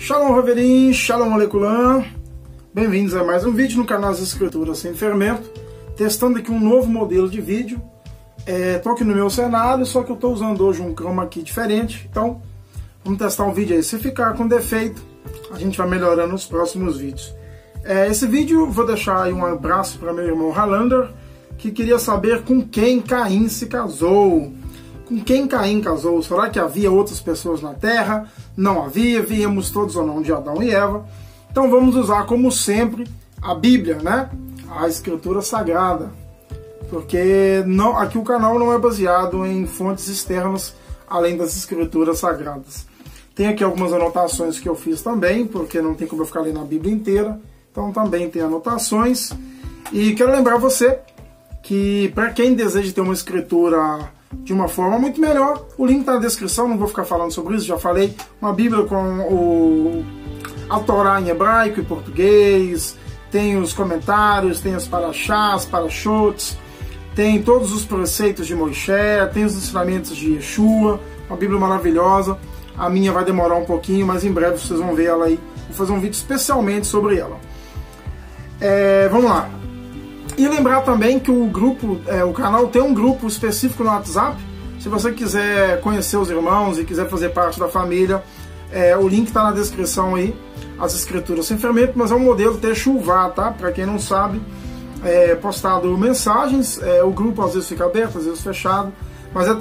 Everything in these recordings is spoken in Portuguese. Shalom Haverim, Shalom Alekulam, bem-vindos a mais um vídeo no canal das Escrituras Sem Fermento, testando aqui um novo modelo de vídeo. Estou aqui no meu cenário, só que eu estou usando hoje um chroma aqui diferente, então vamos testar um vídeo aí. Se ficar com defeito, a gente vai melhorando nos próximos vídeos. Esse vídeo vou deixar aí um abraço para meu irmão Halander, que queria saber com quem Caim se casou. Com quem Caim casou? Será que havia outras pessoas na Terra? Não havia, viemos todos ou não de Adão e Eva. Então vamos usar, como sempre, a Bíblia, né? A Escritura Sagrada. Porque não, aqui o canal não é baseado em fontes externas, além das Escrituras Sagradas. Tem aqui algumas anotações que eu fiz também, porque não tem como eu ficar lendo a Bíblia inteira. Então também tem anotações. E quero lembrar você que, para quem deseja ter uma escritura de uma forma muito melhor, o link está na descrição, não vou ficar falando sobre isso, já falei, uma Bíblia com a Torá em hebraico e português, tem os comentários, tem as paraxás, paraxotes, tem todos os preceitos de Moshe, tem os ensinamentos de Yeshua, uma Bíblia maravilhosa. A minha vai demorar um pouquinho, mas em breve vocês vão ver ela aí, vou fazer um vídeo especialmente sobre ela. Vamos lá. E lembrar também que o canal tem um grupo específico no WhatsApp. Se você quiser conhecer os irmãos e quiser fazer parte da família, o link está na descrição aí, as Escrituras Sem Fermento, mas é um modelo techuvá, tá? Para quem não sabe, é postado mensagens, o grupo às vezes fica aberto, às vezes fechado, mas é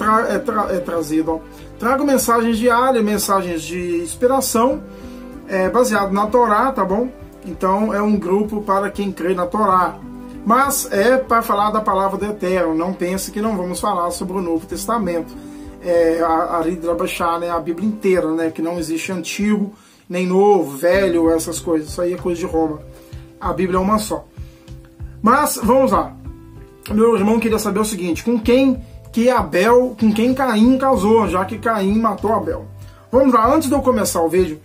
trazido. Ó. Trago mensagens diárias, mensagens de inspiração, baseado na Torá, tá bom? Então é um grupo para quem crê na Torá. Mas é para falar da palavra do Eterno, não pense que não vamos falar sobre o Novo Testamento. A Ridrabachá, né, a Bíblia inteira, né, que não existe antigo, nem novo, velho, essas coisas. Isso aí é coisa de Roma. A Bíblia é uma só. Mas, vamos lá. Meu irmão queria saber o seguinte, com quem Caim casou, já que Caim matou Abel. Vamos lá, antes de eu começar o vídeo,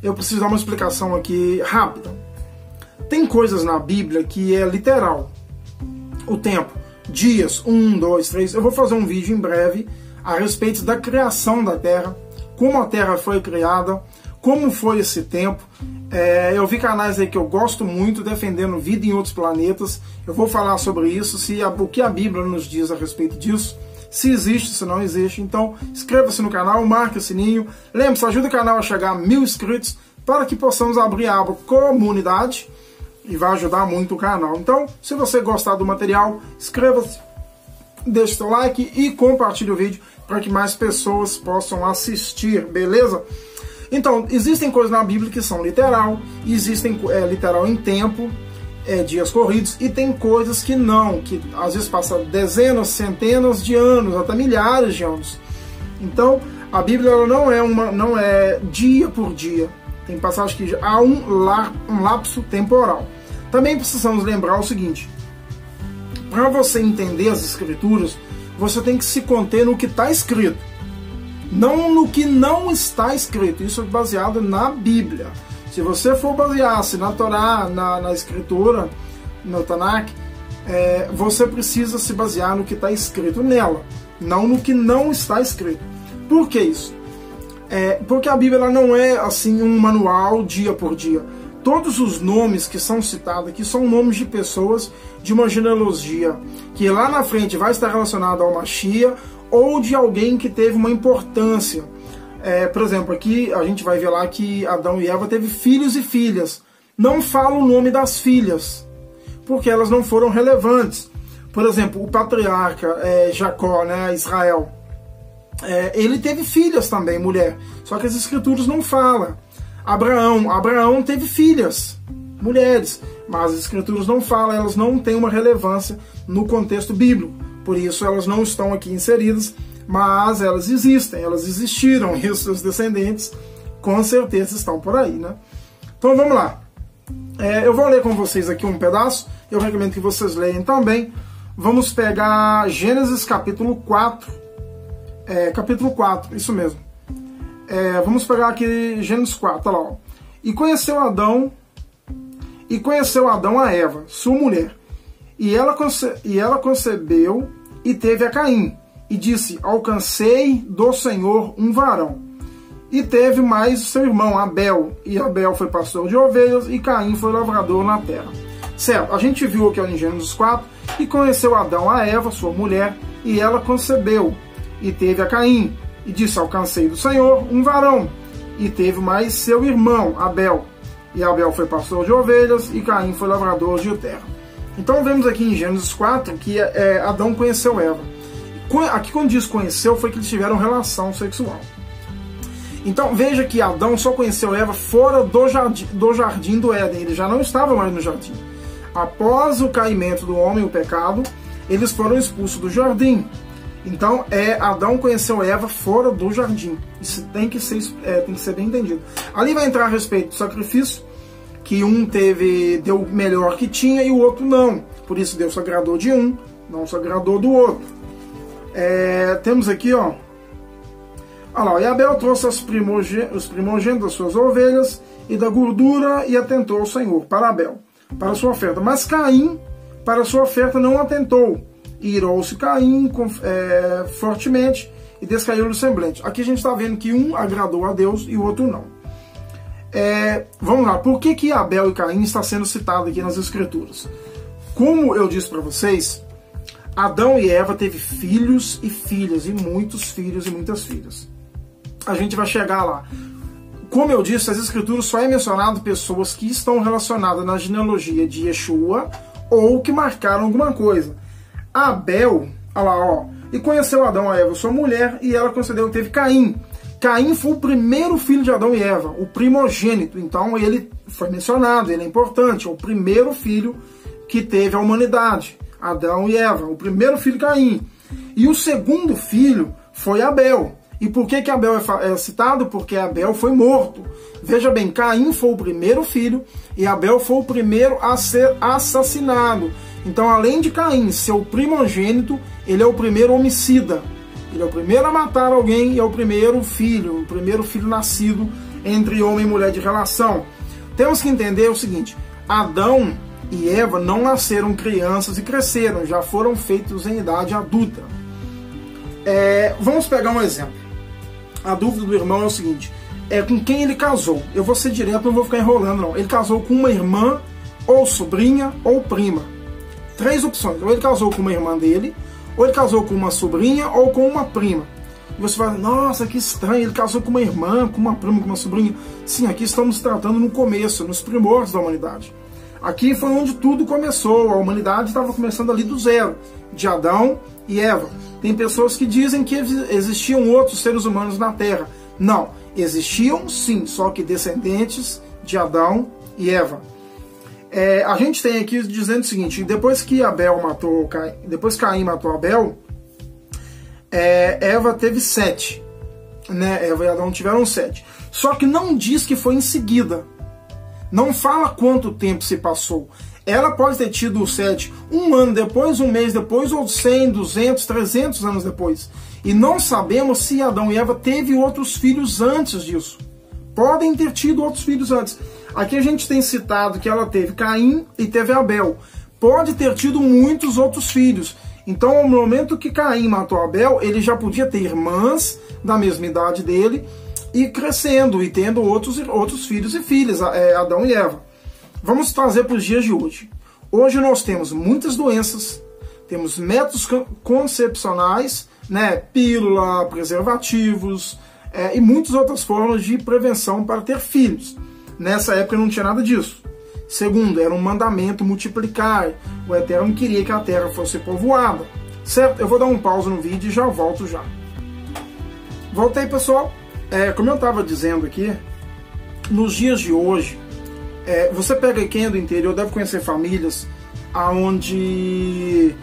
eu preciso dar uma explicação aqui rápida. Tem coisas na Bíblia que é literal. O tempo, dias, 1, 2, 3... Eu vou fazer um vídeo em breve a respeito da criação da Terra, como a Terra foi criada, como foi esse tempo. Eu vi canais aí que eu gosto muito, defendendo vida em outros planetas. Eu vou falar sobre isso, o que a Bíblia nos diz a respeito disso, se existe, se não existe. Então, inscreva-se no canal, marque o sininho. Lembre-se, ajuda o canal a chegar a 1000 inscritos, para que possamos abrir a aba Comunidade, e vai ajudar muito o canal. Então, se você gostar do material, inscreva-se, deixe seu like e compartilhe o vídeo para que mais pessoas possam assistir, beleza? Então, existem coisas na Bíblia que são literal, existem literal em tempo, dias corridos, e tem coisas que não, que às vezes passa dezenas, centenas de anos, até milhares de anos. Então, a Bíblia ela não é dia por dia. Tem passagem que há um lapso temporal. Também precisamos lembrar o seguinte: para você entender as Escrituras, você tem que se conter no que está escrito, não no que não está escrito. Isso é baseado na Bíblia. Se você for basear-se na Torá, na Escritura, no Tanakh, você precisa se basear no que está escrito nela, não no que não está escrito. Por que isso? Porque a Bíblia ela não é assim um manual dia por dia. Todos os nomes que são citados aqui são nomes de pessoas de uma genealogia, que lá na frente vai estar relacionado ao Mashiach ou de alguém que teve uma importância. Por exemplo, aqui a gente vai ver lá que Adão e Eva teve filhos e filhas. Não fala o nome das filhas, porque elas não foram relevantes. Por exemplo, o patriarca Jacó, né, Israel. Ele teve filhas também, mulher. Só que as Escrituras não falam. Abraão teve filhas, mulheres. Mas as Escrituras não falam, elas não têm uma relevância no contexto bíblico. Por isso elas não estão aqui inseridas, mas elas existem, elas existiram. E os seus descendentes com certeza estão por aí, né? Então vamos lá. Eu vou ler com vocês aqui um pedaço. Eu recomendo que vocês leiam também. Vamos pegar Gênesis capítulo 4. Capítulo 4, isso mesmo. Vamos pegar aqui Gênesis 4, tá lá, ó. E conheceu Adão a Eva, sua mulher, e ela concebeu e teve a Caim, e disse: alcancei do Senhor um varão. E teve mais seu irmão Abel, e Abel foi pastor de ovelhas, e Caim foi lavrador na terra. Certo, a gente viu aqui em Gênesis 4, e conheceu Adão a Eva, sua mulher, e ela concebeu, e teve a Caim, e disse: alcancei do Senhor um varão. E teve mais seu irmão Abel, e Abel foi pastor de ovelhas, e Caim foi lavrador de terra. Então vemos aqui em Gênesis 4 que Adão conheceu Eva. Aqui quando diz conheceu, foi que eles tiveram relação sexual. Então veja que Adão só conheceu Eva fora do jardim do Éden. Ele já não estava mais no jardim. Após o caimento do homem, o pecado, eles foram expulsos do jardim. Então Adão conheceu Eva fora do jardim. Isso tem que ser bem entendido. Ali vai entrar a respeito do sacrifício, que um deu o melhor que tinha e o outro não. Por isso Deus se agradou de um, não se agradou do outro. Temos aqui, ó. Olha lá, e Abel trouxe os primogênitos das suas ovelhas e da gordura, e atentou ao Senhor, para Abel, para sua oferta. Mas Caim, para sua oferta, não atentou. E irou-se Caim fortemente, e descaiu-lhe o semblante. Aqui a gente está vendo que um agradou a Deus e o outro não. Vamos lá, por que Abel e Caim está sendo citado aqui nas Escrituras? Como eu disse para vocês, Adão e Eva teve filhos e filhas, e muitos filhos e muitas filhas. A gente vai chegar lá. Como eu disse, as Escrituras só é mencionado pessoas que estão relacionadas na genealogia de Yeshua, ou que marcaram alguma coisa. Abel, olha lá, ó, e conheceu Adão a Eva, sua mulher, e ela concedeu, teve Caim. Caim foi o primeiro filho de Adão e Eva, o primogênito. Então ele foi mencionado, ele é importante, é o primeiro filho que teve a humanidade, Adão e Eva, o primeiro filho Caim. E o segundo filho foi Abel. E por que Abel é citado? Porque Abel foi morto. Veja bem, Caim foi o primeiro filho e Abel foi o primeiro a ser assassinado. Então, além de Caim ser o primogênito, ele é o primeiro homicida. Ele é o primeiro a matar alguém e é o primeiro filho nascido entre homem e mulher de relação. Temos que entender o seguinte: Adão e Eva não nasceram crianças e cresceram, já foram feitos em idade adulta. Vamos pegar um exemplo. A dúvida do irmão é o seguinte: com quem ele casou? Eu vou ser direto, não vou ficar enrolando não. Ele casou com uma irmã, ou sobrinha, ou prima. Três opções: ou ele casou com uma irmã dele, ou ele casou com uma sobrinha ou com uma prima. E você fala: nossa, que estranho, ele casou com uma irmã, com uma prima, com uma sobrinha. Sim, aqui estamos tratando no começo, nos primórdios da humanidade. Aqui foi onde tudo começou, a humanidade estava começando ali do zero, de Adão e Eva. Tem pessoas que dizem que existiam outros seres humanos na Terra. Não, existiam sim, só que descendentes de Adão e Eva. A gente tem aqui dizendo o seguinte: depois que Caim matou Abel, Eva teve Sete, né? Eva e Adão tiveram Sete. Só que não diz que foi em seguida. Não fala quanto tempo se passou. Ela pode ter tido o Sete um ano depois, um mês depois, ou 100, 200, 300 anos depois. E não sabemos se Adão e Eva teve outros filhos antes disso. Podem ter tido outros filhos antes. Aqui a gente tem citado que ela teve Caim e teve Abel. Pode ter tido muitos outros filhos. Então, no momento que Caim matou Abel, ele já podia ter irmãs da mesma idade dele e crescendo e tendo outros filhos e filhas, Adão e Eva. Vamos trazer para os dias de hoje. Hoje nós temos muitas doenças, temos métodos concepcionais, né? Pílula, preservativos e muitas outras formas de prevenção para ter filhos. Nessa época não tinha nada disso. Segundo, era um mandamento multiplicar. O Eterno queria que a terra fosse povoada. Certo? Eu vou dar um pausa no vídeo e já volto já. Voltei, pessoal. Como eu estava dizendo aqui, nos dias de hoje, você pega quem é do interior, deve conhecer famílias onde...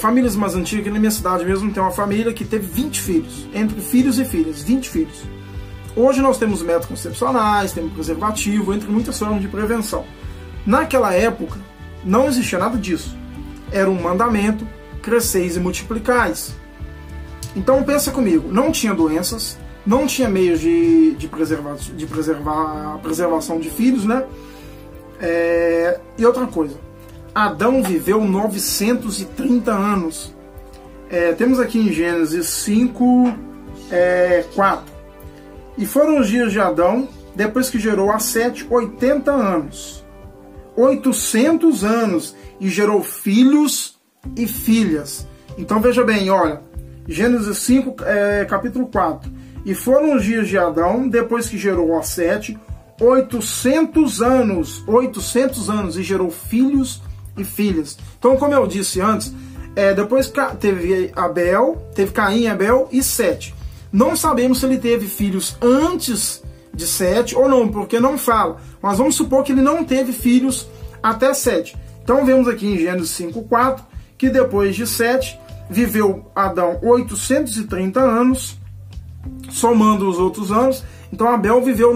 famílias mais antigas, que na minha cidade mesmo tem uma família que teve 20 filhos. Entre filhos e filhas, 20 filhos. Hoje nós temos métodos concepcionais, temos preservativo, entre muitas formas de prevenção. Naquela época, não existia nada disso. Era um mandamento: cresceis e multiplicais. Então pensa comigo, não tinha doenças, não tinha meios de preservar a preservação de filhos, né? E outra coisa, Adão viveu 930 anos. Temos aqui em Gênesis 5, 4. E foram os dias de Adão, depois que gerou a Sete, 80 anos. 800 anos. E gerou filhos e filhas. Então veja bem, olha. Gênesis 5, capítulo 4. E foram os dias de Adão, depois que gerou a Sete, 800 anos. 800 anos. E gerou filhos e filhas. Então, como eu disse antes, depois teve Abel, teve Caim, Abel e Sete. Não sabemos se ele teve filhos antes de Sete ou não, porque não fala. Mas vamos supor que ele não teve filhos até Sete. Então vemos aqui em Gênesis 5:4 que depois de Sete viveu Adão 830 anos, somando os outros anos. Então Adão viveu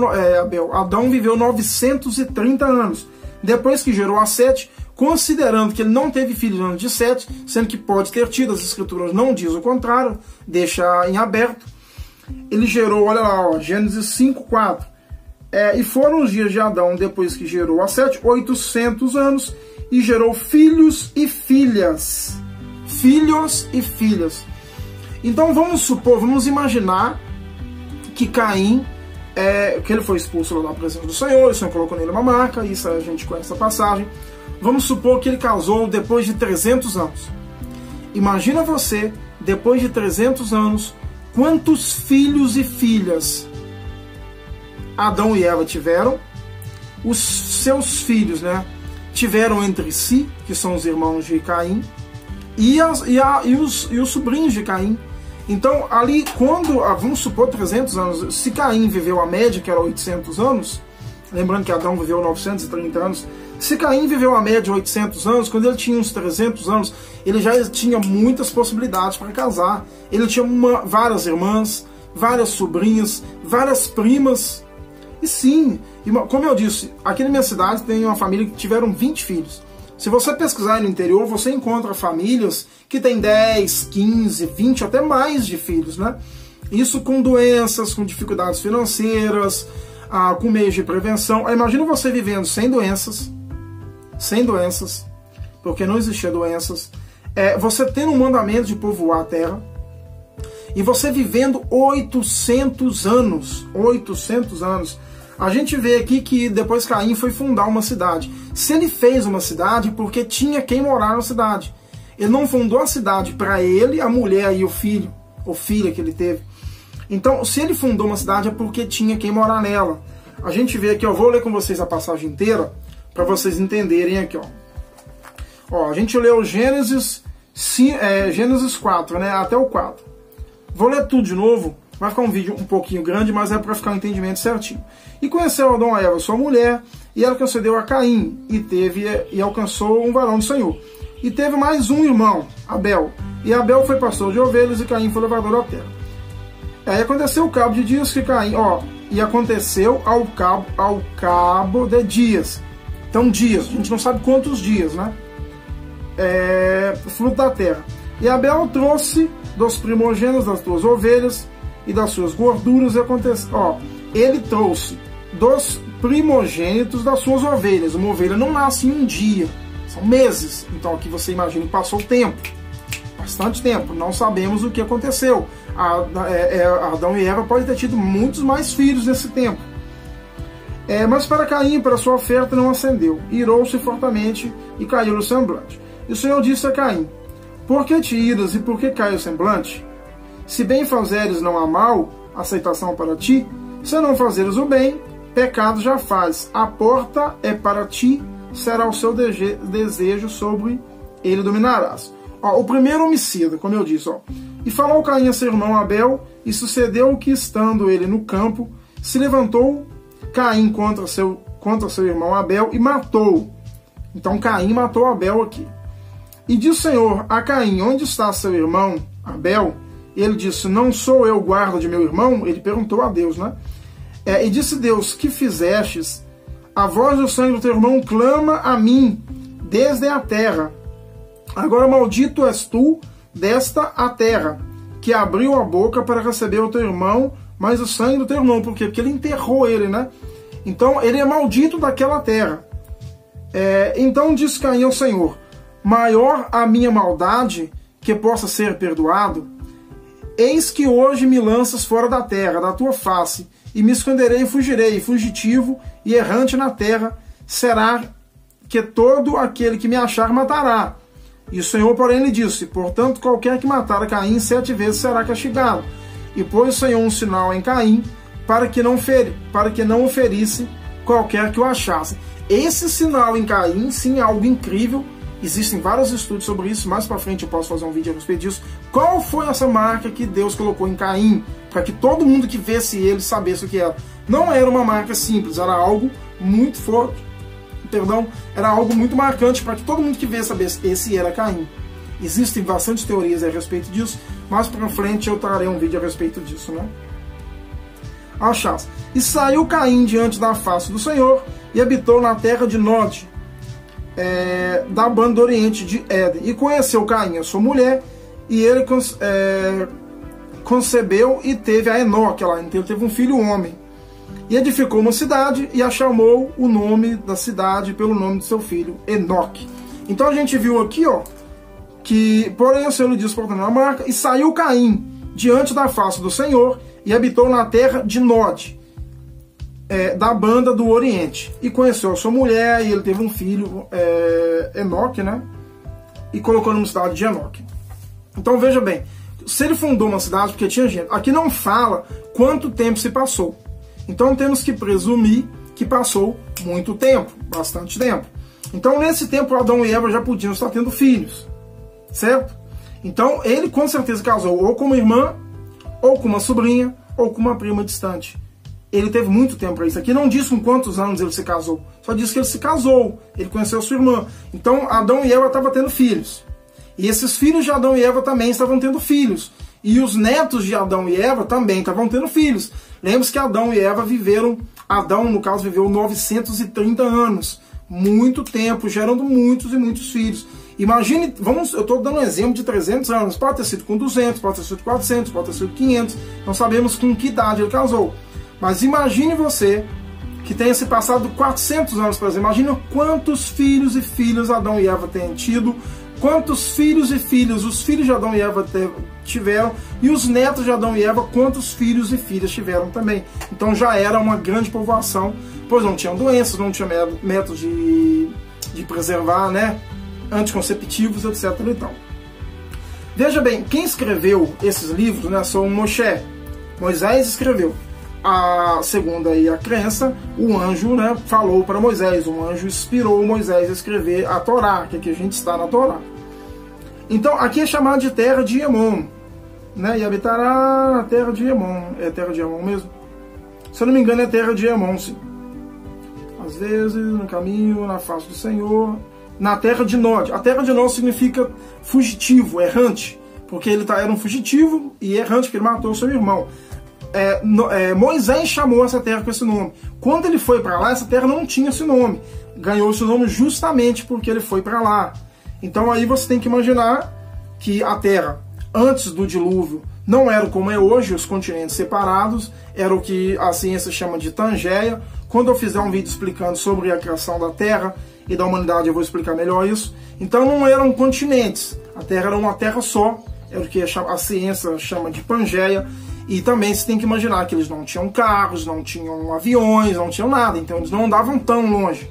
930 anos. Depois que gerou a Sete, considerando que ele não teve filhos antes de Sete, sendo que pode ter tido, as escrituras não diz o contrário, deixa em aberto, ele gerou, olha lá, ó, Gênesis 5:4, e foram os dias de Adão, depois que gerou a Sete, 800 anos, e gerou filhos e filhas, filhos e filhas. Então vamos supor, vamos imaginar que Caim, que ele foi expulso lá da presença do Senhor, o Senhor colocou nele uma marca, isso a gente conhece a passagem. Vamos supor que ele casou depois de 300 anos. Imagina você, depois de 300 anos, quantos filhos e filhas Adão e Eva tiveram. Os seus filhos, né, tiveram entre si, que são os irmãos de Caim, e os sobrinhos de Caim. Então, ali, quando, vamos supor, 300 anos, se Caim viveu a média, que era 800 anos, lembrando que Adão viveu 930 anos, se Caim viveu a média de 800 anos, quando ele tinha uns 300 anos, ele já tinha muitas possibilidades para casar. Ele tinha várias irmãs, várias sobrinhas, várias primas. E sim, como eu disse, aqui na minha cidade tem uma família que tiveram 20 filhos. Se você pesquisar no interior, você encontra famílias que têm 10, 15, 20, até mais de filhos, né? Isso com doenças, com dificuldades financeiras, com meios de prevenção. Imagina você vivendo sem doenças, porque não existia doenças, você tendo um mandamento de povoar a terra, e você vivendo 800 anos, a gente vê aqui que depois Caim foi fundar uma cidade. Se ele fez uma cidade, porque tinha quem morar na cidade. Ele não fundou a cidade para ele, a mulher e o filho, ou filha que ele teve. Então, se ele fundou uma cidade, é porque tinha quem morar nela. A gente vê aqui, eu vou ler com vocês a passagem inteira, para vocês entenderem aqui, ó. Ó, a gente leu Gênesis, Gênesis 4, né? Até o 4. Vou ler tudo de novo. Vai ficar um vídeo um pouquinho grande, mas é para ficar um entendimento certinho. E conheceu Adão a Eva, sua mulher, e ela concedeu a Caim, e alcançou um varão do Senhor. E teve mais um irmão, Abel. E Abel foi pastor de ovelhas, e Caim foi lavrador da terra. Aí aconteceu o cabo de dias que Caim, ó, e aconteceu ao cabo de dias. Então, dias, a gente não sabe quantos dias, né? Fruto da terra. E Abel trouxe dos primogênitos das suas ovelhas e das suas gorduras, e aconteceu, ó, ele trouxe dos primogênitos das suas ovelhas. Uma ovelha não nasce em um dia, são meses. Então, aqui você imagina que passou tempo, bastante tempo. Não sabemos o que aconteceu. Adão e Eva podem ter tido muitos mais filhos nesse tempo. Mas para Caim, para sua oferta, não acendeu. Irou-se fortemente e caiu o semblante. E o Senhor disse a Caim: Por que te iras e por que cai o semblante? Se bem fazeres, não há mal, aceitação para ti. Se não fazeres o bem, pecado já faz. A porta é para ti, será o seu desejo, sobre ele dominarás. Ó, o primeiro homicida, como eu disse. Ó. E falou Caim a seu irmão Abel, e sucedeu que, estando ele no campo, se levantou Caim contra seu irmão Abel e matou. Então Caim matou Abel aqui. E disse o Senhor a Caim: Onde está seu irmão Abel? Ele disse: Não sou eu guarda de meu irmão? Ele perguntou a Deus, né? E disse Deus: Que fizestes? A voz do sangue do teu irmão clama a mim desde a terra. Agora maldito és tu desta a terra, que abriu a boca para receber o teu irmão, mas o sangue do teu irmão. Por quê? Porque ele enterrou ele, né? Então, ele é maldito daquela terra. Então disse Caim ao Senhor: Maior a minha maldade, que possa ser perdoado. Eis que hoje me lanças fora da terra, da tua face, e me esconderei e fugirei, fugitivo e errante na terra, será que todo aquele que me achar matará. E o Senhor, porém, lhe disse, portanto, qualquer que matar a Caim 7 vezes será castigado. E pôs o Senhor um sinal em Caim, para que não o ferisse qualquer que o achasse. Esse sinal em Caim, sim, é algo incrível. Existem vários estudos sobre isso, mais para frente eu posso fazer um vídeo a respeito disso. Qual foi essa marca que Deus colocou em Caim, para que todo mundo que vesse ele sabesse o que era? Não era uma marca simples, era algo muito forte. Perdão, era algo muito marcante para que todo mundo que vê sabesse esse era Caim. Existem bastantes teorias a respeito disso, mas para frente eu trarei um vídeo a respeito disso, né? Achás. E saiu Caim diante da face do Senhor e habitou na terra de Nod, da banda do oriente de Éden. E conheceu Caim, a sua mulher, e ele concebeu e teve a Enoque. Então ele teve um filho homem. E edificou uma cidade e a chamou o nome da cidade pelo nome de seu filho, Enoque. Então a gente viu aqui, ó, que, porém, o Senhor lhe disse, portanto, a marca, e saiu Caim diante da face do Senhor e habitou na terra de Nod, da banda do Oriente. E conheceu a sua mulher e ele teve um filho, Enoque, né? E colocou numa cidade de Enoque. Então veja bem, se ele fundou uma cidade, porque tinha gente, aqui não fala quanto tempo se passou. Então temos que presumir que passou muito tempo, bastante tempo. Então nesse tempo Adão e Eva já podiam estar tendo filhos, certo? Então ele com certeza casou ou com uma irmã, ou com uma sobrinha, ou com uma prima distante. Ele teve muito tempo para isso. Aqui não diz com quantos anos ele se casou, só diz que ele se casou, ele conheceu sua irmã. Então Adão e Eva estavam tendo filhos. E esses filhos de Adão e Eva também estavam tendo filhos. E os netos de Adão e Eva também estavam tendo filhos. Lembre-se que Adão e Eva viveram, Adão no caso viveu 930 anos, muito tempo, gerando muitos e muitos filhos. Imagine, eu estou dando um exemplo de 300 anos, pode ter sido com 200, pode ter sido 400, pode ter sido 500, não sabemos com que idade ele casou. Mas imagine você que tenha se passado 400 anos, por exemplo, imagina quantos filhos e filhas Adão e Eva tenham tido, quantos filhos e filhas os filhos de Adão e Eva tiveram, e os netos de Adão e Eva, quantos filhos e filhas tiveram também. Então já era uma grande povoação, pois não tinham doenças, não tinham métodos de preservar, né, anticonceptivos, etc. Então, veja bem, quem escreveu esses livros, né, são Moshe. Moisés escreveu. Segundo aí a crença, o anjo, né, falou para Moisés, o anjo inspirou Moisés a escrever a Torá, que aqui a gente está na Torá. Então, aqui é chamado de terra de Hemon, né, e habitará na terra de Hemon. É terra de Hemon mesmo? Se eu não me engano, é terra de Hemon, sim. Às vezes, no caminho, na face do Senhor, na terra de Nod. A terra de Nod significa fugitivo, errante, porque ele era um fugitivo e errante, porque ele matou seu irmão. Moisés chamou essa terra com esse nome. Quando ele foi para lá, essa terra não tinha esse nome. Ganhou esse nome justamente porque ele foi para lá. Então aí você tem que imaginar que a terra, antes do dilúvio, não era como é hoje, os continentes separados, era o que a ciência chama de Pangeia. Quando eu fizer um vídeo explicando sobre a criação da terra e da humanidade, eu vou explicar melhor isso. Então não eram continentes, a terra era uma terra só, era o que a ciência chama de Pangeia. E também se tem que imaginar que eles não tinham carros, não tinham aviões, não tinham nada. Então eles não andavam tão longe.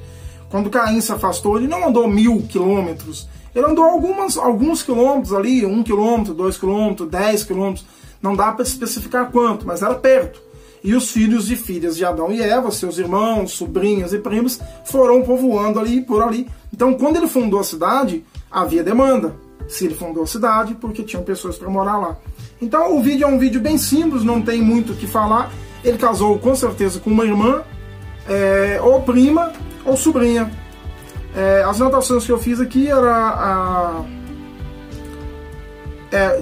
Quando Caim se afastou, ele não andou 1000 quilômetros. Ele andou alguns quilômetros ali, 1 quilômetro, 2 quilômetros, 10 quilômetros. Não dá para especificar quanto, mas era perto. E os filhos e filhas de Adão e Eva, seus irmãos, sobrinhas e primos, foram povoando ali por ali. Então quando ele fundou a cidade, havia demanda. Se ele fundou a cidade, porque tinham pessoas para morar lá. Então o vídeo é um vídeo bem simples, não tem muito o que falar. Ele casou com certeza com uma irmã, ou prima, ou sobrinha. As anotações que eu fiz aqui era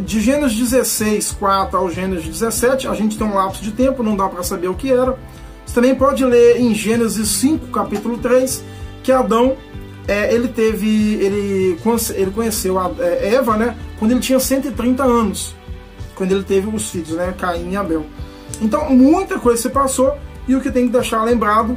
de Gênesis 16, 4 ao Gênesis 17, a gente tem um lapso de tempo, não dá para saber o que era. Você também pode ler em Gênesis 5, capítulo 3, que Adão, ele conheceu a Eva, né, quando ele tinha 130 anos. Quando ele teve os filhos, né, Caim e Abel. Então muita coisa se passou, e o que tem que deixar lembrado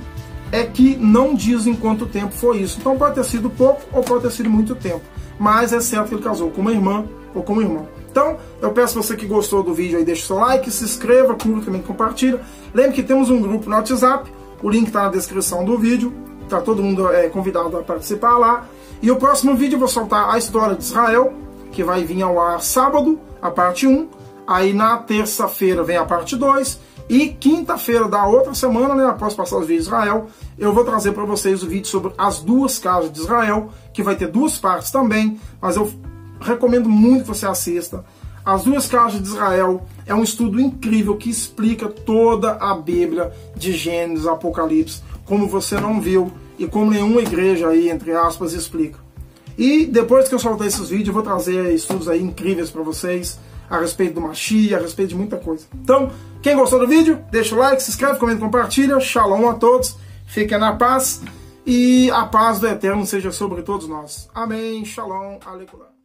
é que não diz em quanto tempo foi isso. Então pode ter sido pouco ou pode ter sido muito tempo, mas é certo que ele casou com uma irmã ou com um irmão. Então, eu peço você que gostou do vídeo aí, deixa o seu like, se inscreva, curta, também compartilha. Lembre que temos um grupo no WhatsApp, o link está na descrição do vídeo, está todo mundo convidado a participar lá. E o próximo vídeo eu vou soltar a história de Israel, que vai vir ao ar sábado, a parte 1, aí na terça-feira vem a parte 2, e quinta-feira da outra semana, né, após passar os vídeos de Israel, eu vou trazer para vocês o vídeo sobre as duas casas de Israel, que vai ter duas partes também, mas eu recomendo muito que você assista. As duas casas de Israel é um estudo incrível que explica toda a Bíblia de Gênesis, Apocalipse, como você não viu e como nenhuma igreja aí, entre aspas, explica. E depois que eu soltar esses vídeos, eu vou trazer estudos aí incríveis para vocês, a respeito do Mashiach, a respeito de muita coisa. Então, quem gostou do vídeo, deixa o like, se inscreve, comenta, compartilha. Shalom a todos, fiquem na paz e a paz do Eterno seja sobre todos nós. Amém, Shalom, Aleicula.